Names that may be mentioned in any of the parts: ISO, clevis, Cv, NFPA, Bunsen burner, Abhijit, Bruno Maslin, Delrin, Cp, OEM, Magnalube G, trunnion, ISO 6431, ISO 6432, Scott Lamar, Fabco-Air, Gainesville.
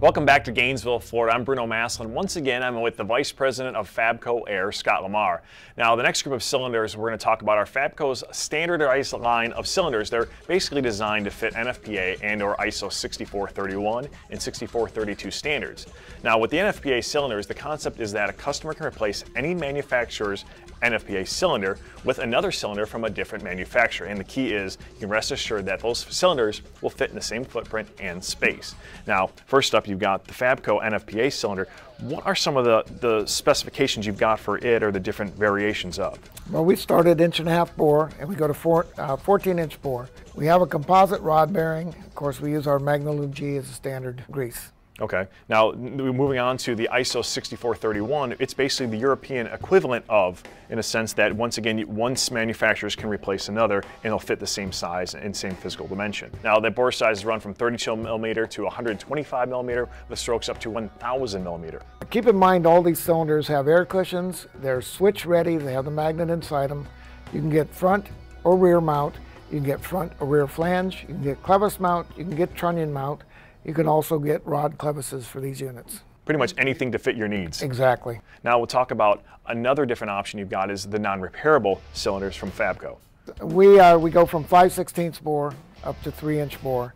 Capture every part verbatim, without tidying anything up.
Welcome back to Gainesville, Florida. I'm Bruno Maslin. Once again, I'm with the Vice President of Fabco-Air, Scott Lamar. Now, the next group of cylinders we're going to talk about are Fabco's standardized line of cylinders. They're basically designed to fit N F P A and or I S O sixty-four thirty-one and sixty-four thirty-two standards. Now, with the N F P A cylinders, the concept is that a customer can replace any manufacturer's N F P A cylinder with another cylinder from a different manufacturer. And the key is you can rest assured that those cylinders will fit in the same footprint and space. Now, first up, you've got the Fabco N F P A cylinder. What are some of the, the specifications you've got for it or the different variations of? Well, we start at inch and a half bore and we go to four, uh, fourteen inch bore. We have a composite rod bearing. Of course, we use our Magnalube G as a standard grease. Okay, now we're moving on to the I S O sixty-four thirty-one. It's basically the European equivalent of, in a sense that once again, once manufacturers can replace another and it'll fit the same size and same physical dimension. Now that bore size is run from thirty-two millimeter to one hundred twenty-five millimeter, with strokes up to one thousand millimeter. Keep in mind all these cylinders have air cushions, they're switch ready, they have the magnet inside them. You can get front or rear mount, you can get front or rear flange, you can get clevis mount, you can get trunnion mount. You can also get rod clevises for these units. Pretty much anything to fit your needs. Exactly. Now we'll talk about another different option you've got is the non-repairable cylinders from Fabco. We, uh, we go from five sixteenths bore up to three inch bore,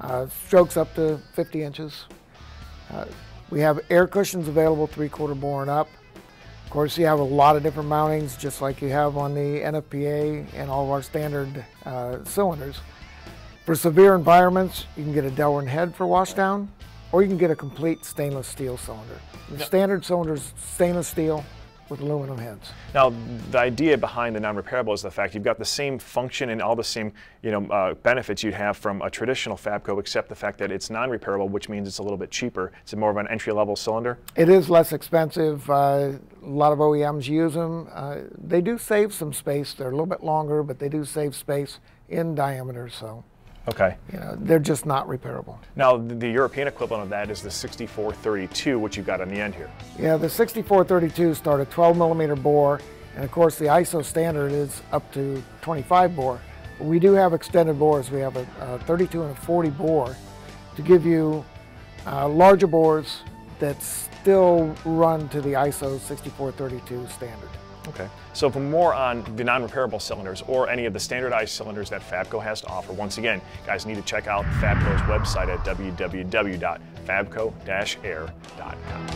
uh, strokes up to fifty inches. Uh, we have air cushions available three quarter bore and up. Of course, you have a lot of different mountings just like you have on the N F P A and all of our standard uh, cylinders. For severe environments, you can get a Delrin head for washdown, or you can get a complete stainless steel cylinder. The yep. standard cylinder is stainless steel with aluminum heads. Now, the idea behind the non-repairable is the fact you've got the same function and all the same, you know, uh, benefits you'd have from a traditional Fabco, except the fact that it's non-repairable, which means it's a little bit cheaper. It's more of an entry-level cylinder. It is less expensive. Uh, a lot of O E Ms use them. Uh, they do save some space. They're a little bit longer, but they do save space in diameter, so. Okay. You know, they're just not repairable. Now, the European equivalent of that is the sixty-four thirty-two, which you've got on the end here. Yeah, the sixty-four thirty-two start at twelve millimeter bore, and of course the I S O standard is up to twenty-five bore. But we do have extended bores. We have a, a thirty-two and a forty bore to give you uh, larger bores that still run to the I S O sixty-four thirty-two standard. Okay, so for more on the non-repairable cylinders or any of the standardized cylinders that Fabco has to offer, once again, guys need to check out Fabco's website at w w w dot fabco dash air dot com.